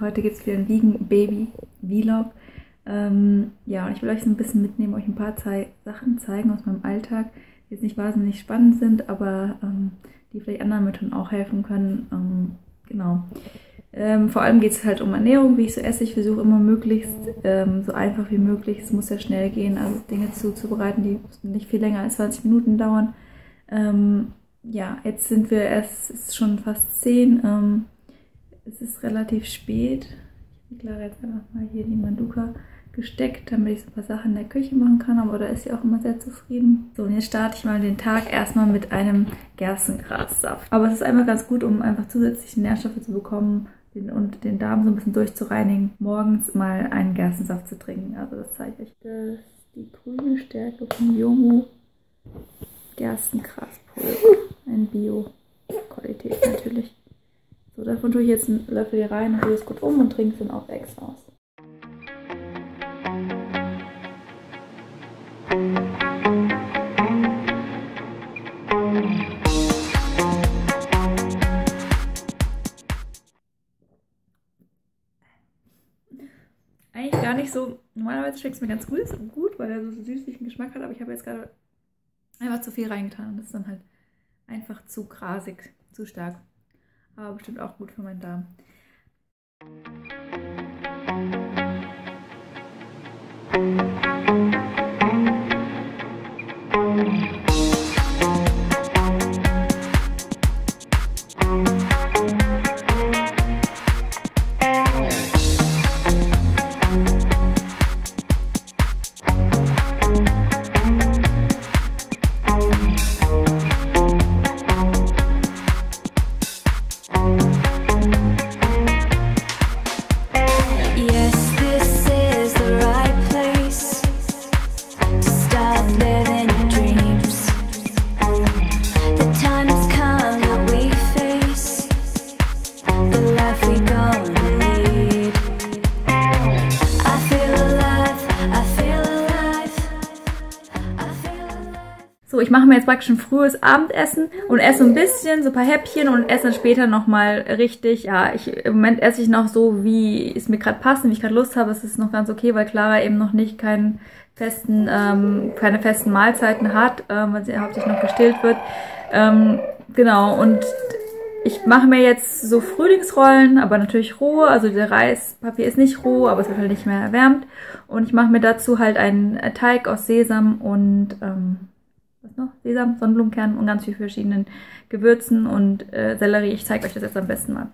Heute gibt es wieder einen Vegan-Baby-Vlog. Ja, und ich will euch so ein bisschen mitnehmen, euch ein paar Sachen zeigen aus meinem Alltag, die jetzt nicht wahnsinnig spannend sind, aber die vielleicht anderen Müttern auch helfen können. Genau. Vor allem geht es halt um Ernährung, wie ich so esse. Ich versuche immer möglichst so einfach wie möglich, es muss ja schnell gehen, also Dinge zuzubereiten, die müssen nicht viel länger als 20 Minuten dauern. Ja, jetzt sind wir erst, es ist schon fast 10, es ist relativ spät. Ich habe Clara jetzt einfach mal hier die Manduka gesteckt, damit ich so ein paar Sachen in der Küche machen kann, aber da ist sie auch immer sehr zufrieden. So, und jetzt starte ich mal den Tag erstmal mit einem Gerstengrassaft. Aber es ist einfach ganz gut, um einfach zusätzliche Nährstoffe zu bekommen und den Darm so ein bisschen durchzureinigen, morgens mal einen Gerstensaft zu trinken. Also das zeige ich euch. Das ist die grüne Stärke von Yomu. Gerstengraspulver. Ein Bio-Qualität natürlich. So, davon tue ich jetzt einen Löffel hier rein und rühre es gut um und trinke es dann auch extra aus. Eigentlich gar nicht so, normalerweise schmeckt es mir ganz gut, weil er so einen süßlichen Geschmack hat, aber ich habe jetzt gerade einfach zu viel reingetan und das ist dann halt einfach zu grasig, zu stark. Aber bestimmt auch gut für meinen Darm. So, ich mache mir jetzt praktisch ein frühes Abendessen und esse ein bisschen, so ein paar Häppchen und esse dann später nochmal richtig. Ja, im Moment esse ich noch so, wie es mir gerade passt und wie ich gerade Lust habe. Es ist noch ganz okay, weil Clara eben noch nicht keine festen Mahlzeiten hat, weil sie hauptsächlich noch gestillt wird. Genau, und ich mache mir jetzt so Frühlingsrollen, aber natürlich roh. Also der Reispapier ist nicht roh, aber es wird halt nicht mehr erwärmt. Und ich mache mir dazu halt einen Teig aus Sesam und was noch? Sesam, Sonnenblumenkernen und ganz viele verschiedenen Gewürzen und Sellerie. Ich zeige euch das jetzt am besten mal.